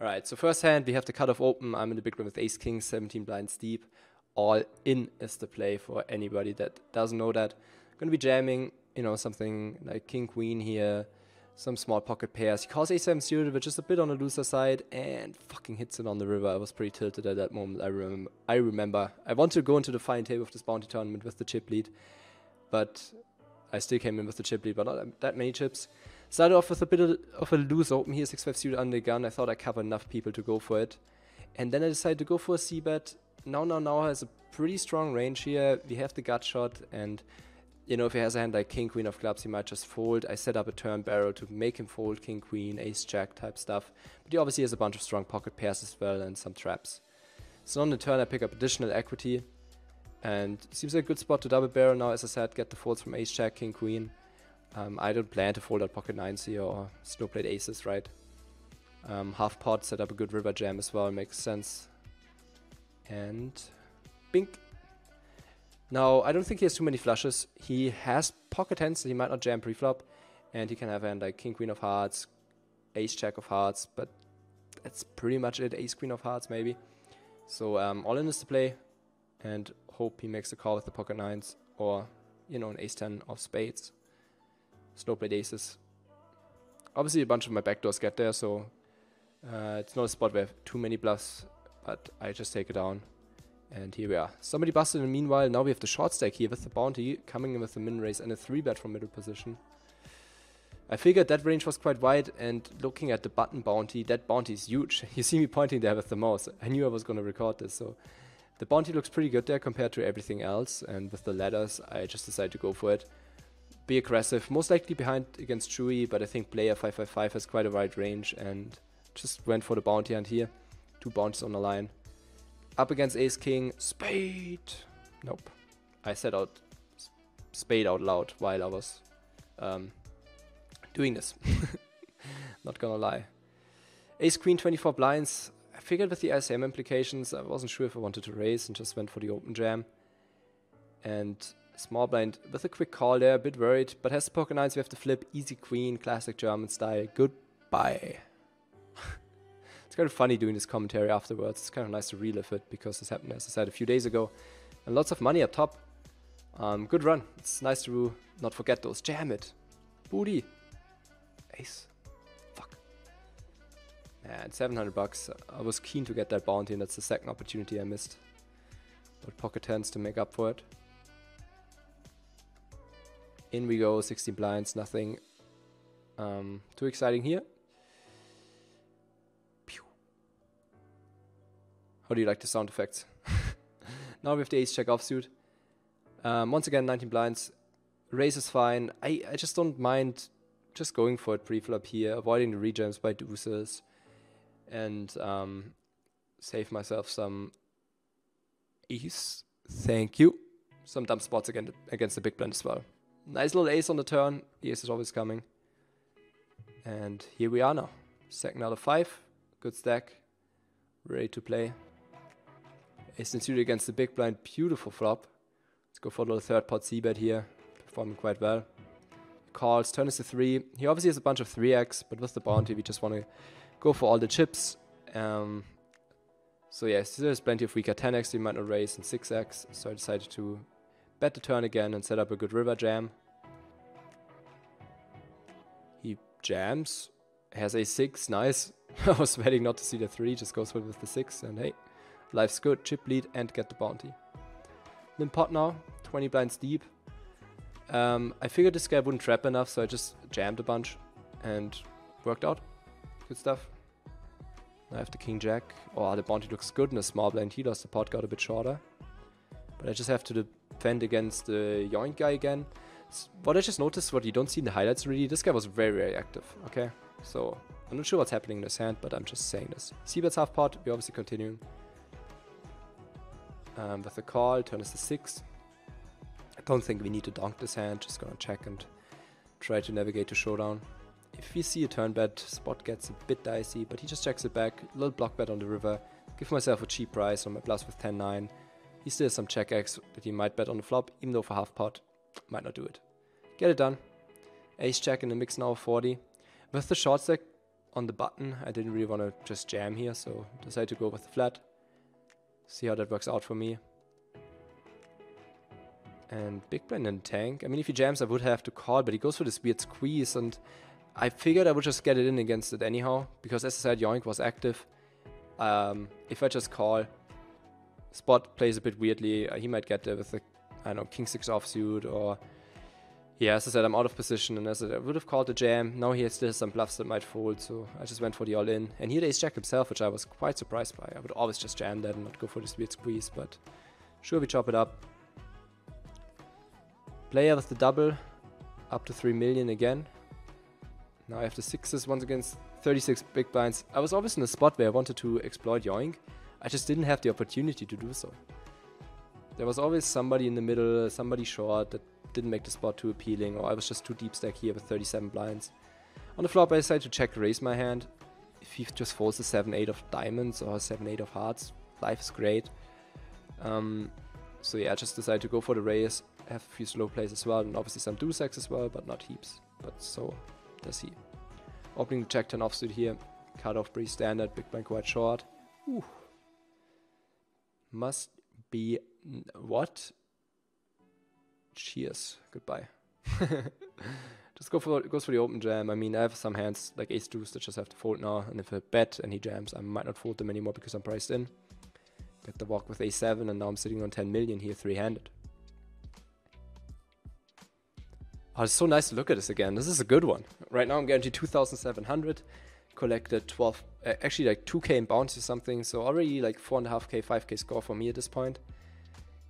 All right, so first hand, we have the cutoff open. I'm in the big blind with ace king, 17 blinds deep. All in is the play for anybody that doesn't know that. Gonna be jamming, you know, something like king queen here, some small pocket pairs. He calls a7 suited, which is a bit on the looser side, and fucking hits it on the river. I was pretty tilted at that moment. I remember. I want to go into the final table of this bounty tournament with the chip lead, but I still came in with the chip lead, but not that many chips. Started off with a bit of a loose open here, 6-5 suited under the gun. I thought I covered enough people to go for it. And then I decided to go for a c-bet. Now has a pretty strong range here. We have the gut shot, and you know, if he has a hand like king, queen of clubs, he might just fold. I set up a turn barrel to make him fold king, queen, ace, jack type stuff. But he obviously has a bunch of strong pocket pairs as well and some traps. So on the turn, I pick up additional equity, and seems like a good spot to double barrel now. As I said, get the folds from ace, jack, king, queen. I don't plan to fold out pocket nines here or slow played aces, right? Half pot, set up a good river jam as well, makes sense. And bink. Now, I don't think he has too many flushes. He has pocket tens, so he might not jam preflop. And he can have a hand like king, queen of hearts, ace, jack of hearts, but that's pretty much it. Ace, queen of hearts, maybe. So all in is to play, and hope he makes a call with the pocket nines or, you know, an ace-10 of spades. Slow played aces. Obviously, a bunch of my backdoors get there, so it's not a spot where I have too many bluffs, but I just take it down. And here we are. Somebody busted in the meanwhile. Now we have the short stack here with the bounty coming in with the min raise and a 3-bet from middle position. I figured that range was quite wide, and looking at the button bounty, that bounty is huge. You see me pointing there with the mouse. I knew I was going to record this, so the bounty looks pretty good there compared to everything else. And with the ladders, I just decided to go for it. Be aggressive, most likely behind against Chewy, but I think player 555 has quite a wide range and just went for the bounty hand here. Two bounties on the line. Up against ace king, spade. Nope. I said out spade out loud while I was doing this. Not gonna lie. Ace queen, 24 blinds. I figured with the ICM implications, I wasn't sure if I wanted to raise and just went for the open jam. And small blind with a quick call there, a bit worried, but has the pocket nines. We have to flip, easy queen, classic German style. Goodbye. It's kind of funny doing this commentary afterwards. It's kind of nice to relive it because this happened, as I said, a few days ago, and lots of money up top. Good run. It's nice to not forget those. Jam it, booty, ace, fuck. Man, $700. I was keen to get that bounty, and that's the second opportunity I missed. But pocket tens to make up for it. In we go, 16 blinds, nothing too exciting here. Pew. How do you like the sound effects? Now we have the ace check offsuit. Once again, 19 blinds. Raise is fine. I just don't mind just going for it preflop here, avoiding the rejams by deuces, and save myself some ace. Thank you. Some dumb spots against the big blind as well. Nice little ace on the turn. The ace is always coming. And here we are now. Second out of 5. Good stack. Ready to play. Ace and suited against the big blind. Beautiful flop. Let's go for a little third pot c-bet here. Performing quite well. Calls. Turn is the 3. He obviously has a bunch of 3x, but with the bounty, we just want to go for all the chips. So yeah, there's plenty of weaker 10x. We might not raise and 6x. So I decided to bet the turn again and set up a good river jam. He jams, has a 6, nice. I was waiting not to see the 3, just goes with the 6, and hey, life's good. Chip lead and get the bounty. Lim pot now, 20 blinds deep. I figured this guy wouldn't trap enough, so I just jammed a bunch and worked out. Good stuff. I have the king jack. Oh, the bounty looks good in a small blind. He lost the pot, got a bit shorter. But I just have to defend against the yoink guy again. What I just noticed, what you don't see in the highlights really, this guy was very, very active, okay? So, I'm not sure what's happening in this hand, but I'm just saying this. C-bet's half pot, we're obviously continuing. With the call, turn is the 6. I don't think we need to donk this hand, just gonna check and try to navigate to showdown. If we see a turn bet, spot gets a bit dicey, but he just checks it back. Little block bet on the river, give myself a cheap price on my plus with 10-9. He still has some check X that he might bet on the flop, even though for half pot, might not do it. Get it done. Ace check in the mix now, 40. With the short stack, on the button. I didn't really want to just jam here, so decided to go with the flat. See how that works out for me. And big blind and tank. I mean, if he jams, I would have to call, but he goes for this weird squeeze, and I figured I would just get it in against it anyhow, because as I said, Yoink was active. If I just call, Spot plays a bit weirdly. He might get there with the, I don't know, King 6 offsuit, or... Yeah, as I said, I'm out of position, and as I said, I would have called the jam. Now he still has some bluffs that might fold, so I just went for the all-in. And here the Ace-Jack himself, which I was quite surprised by. I would always just jam that and not go for this weird squeeze, but... Sure, we chop it up. Player with the double, up to 3 million again. Now I have the sixes once against 36 big blinds. I was always in a spot where I wanted to exploit Yoink. I just didn't have the opportunity to do so. There was always somebody in the middle, somebody short that didn't make the spot too appealing, or I was just too deep stack here with 37 blinds. On the flop I decided to check raise my hand. If he just folds a 7-8 of diamonds or a 7-8 of hearts, life is great. So yeah, I just decided to go for the raise, have a few slow plays as well, and obviously some deuce-X as well, but not heaps. But so does he. Opening the check turn offsuit here, cut off pretty standard, big blind quite short. Ooh. Must be what? Cheers. Goodbye. Just goes for the open jam. I mean, I have some hands like ace deuce that just have to fold now, and if I bet and he jams, I might not fold them anymore because I'm priced in. Get the walk with a7, and now I'm sitting on 10 million here three-handed. Oh, it's so nice to look at this again. This is a good one. Right now I'm guaranteed 2,700. Collected 12, actually like 2k in bounty or something, so already like 4.5k, 5k score for me at this point.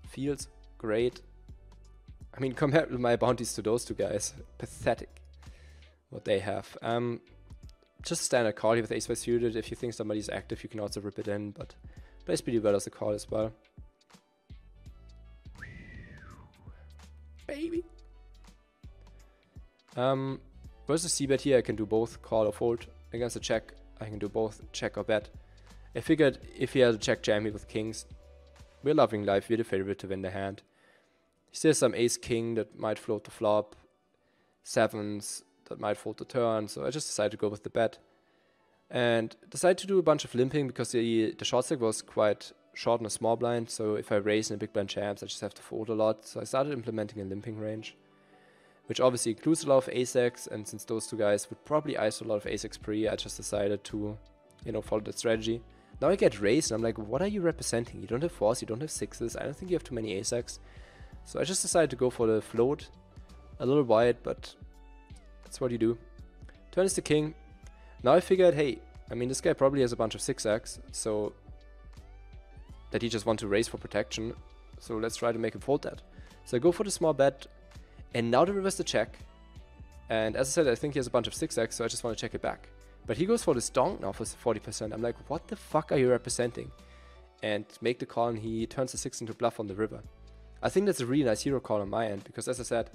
Feels great. I mean, compared with my bounties to those two guys, pathetic what they have. Just standard call here with ace-5 suited. If you think somebody's active, you can also rip it in, but plays pretty well as a call as well. Baby! Versus c-bet here, I can do both call or fold. Against a check, I can do both check or bet. I figured if he has a check jam here with kings, we're loving life, we're the favorite to win the hand. He still has some ace-king that might float the flop, sevens that might fold the turn, so I just decided to go with the bet. And decided to do a bunch of limping because the short stack was quite short in a small blind, so if I raise in a big blind jams, I just have to fold a lot, so I started implementing a limping range, which obviously includes a lot of ace-x, and since those two guys would probably ISO a lot of ace-x pre, I just decided to, you know, follow that strategy. Now I get raised, and I'm like, what are you representing? You don't have fours, you don't have sixes, I don't think you have too many ace-x. So I just decided to go for the float, a little wide, but that's what you do. Turn is the king. Now I figured, hey, I mean, this guy probably has a bunch of 6x, so that he just wants to raise for protection, so let's try to make him fold that. So I go for the small bet, and now to reverse the check, and as I said, I think he has a bunch of 6x, so I just want to check it back. But he goes for this donk now for 40%, I'm like, what the fuck are you representing? And make the call, and he turns the 6 into bluff on the river. I think that's a really nice hero call on my end, because as I said,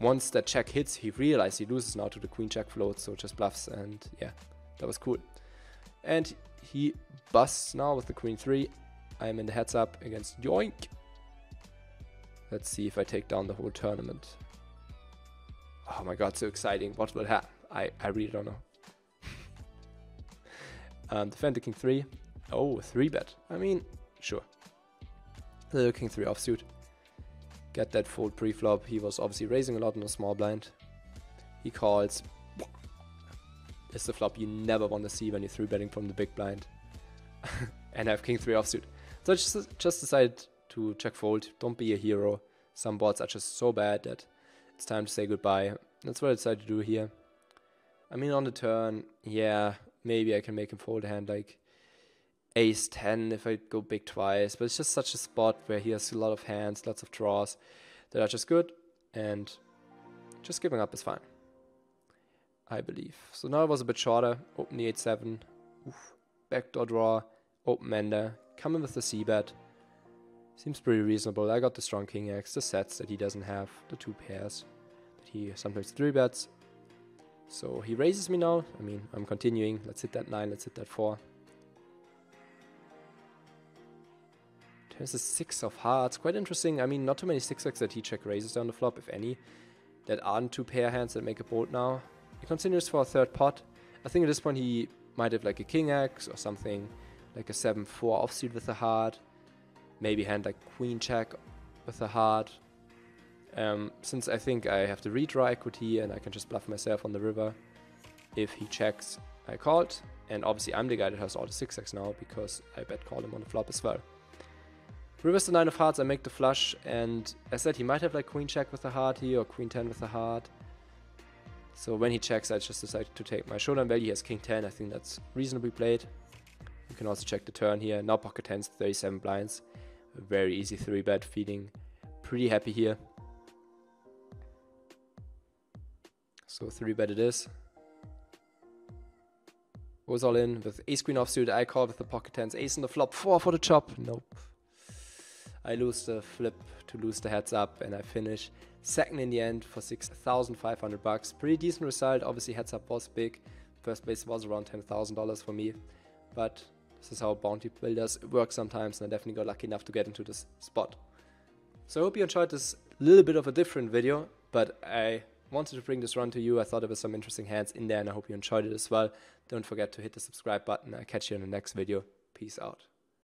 once that check hits, he realized he loses now to the queen check float, so just bluffs, and yeah, that was cool. And he busts now with the queen 3, I'm in the heads up against Yoink. Let's see if I take down the whole tournament. Oh my god, so exciting, what will happen? I really don't know. Defend the king 3, oh, 3-bet, I mean, sure. The king 3 offsuit. Get that fold pre-flop. He was obviously raising a lot in a small blind. He calls. It's the flop you never want to see when you're 3-betting from the big blind. And I have king 3 offsuit. So I just decided to check fold. Don't be a hero. Some boards are just so bad that it's time to say goodbye. That's what I decided to do here. I mean, on the turn, yeah, maybe I can make him fold a hand like ace 10 if I go big twice, but it's just such a spot where he has a lot of hands, lots of draws that are just good, and just giving up is fine, I believe. So now it was a bit shorter. Open the 8-7, backdoor draw, open ender, coming with the c-bet. Seems pretty reasonable. I got the strong king x, the sets that he doesn't have, the two pairs that he sometimes 3-bets. So he raises me now. I mean, I'm continuing. Let's hit that 9, let's hit that 4. There's a 6 of hearts, quite interesting. I mean, not too many 6x that he check raises down the flop, if any. That aren't two pair hands that make a bolt now. He continues for a third pot. I think at this point he might have like a king x or something, like a 7-4 offsuit with a heart, maybe hand like queen check with a heart. Since I think I have to redraw equity and I can just bluff myself on the river, if he checks, I called. And obviously I'm the guy that has all the 6x now because I bet call him on the flop as well. Reverse the 9 of hearts, I make the flush, and as I said, he might have like queen check with a heart here or queen 10 with a heart. So when he checks, I just decided to take my showdown value. He has king 10, I think that's reasonably played. You can also check the turn here. Now pocket 10s, 37 blinds. A very easy 3-bet, feeling pretty happy here. So 3-bet it is. Goes all in with ace queen offsuit. I call with the pocket 10s, ace in the flop, 4 for the chop. Nope. I lose the flip to lose the heads up, and I finish second in the end for $6,500. Pretty decent result. Obviously heads up was big. First place was around $10,000 for me, but this is how bounty builders work sometimes, and I definitely got lucky enough to get into this spot. So I hope you enjoyed this little bit of a different video, but I wanted to bring this run to you. I thought there were some interesting hands in there, and I hope you enjoyed it as well. Don't forget to hit the subscribe button. I'll catch you in the next video. Peace out.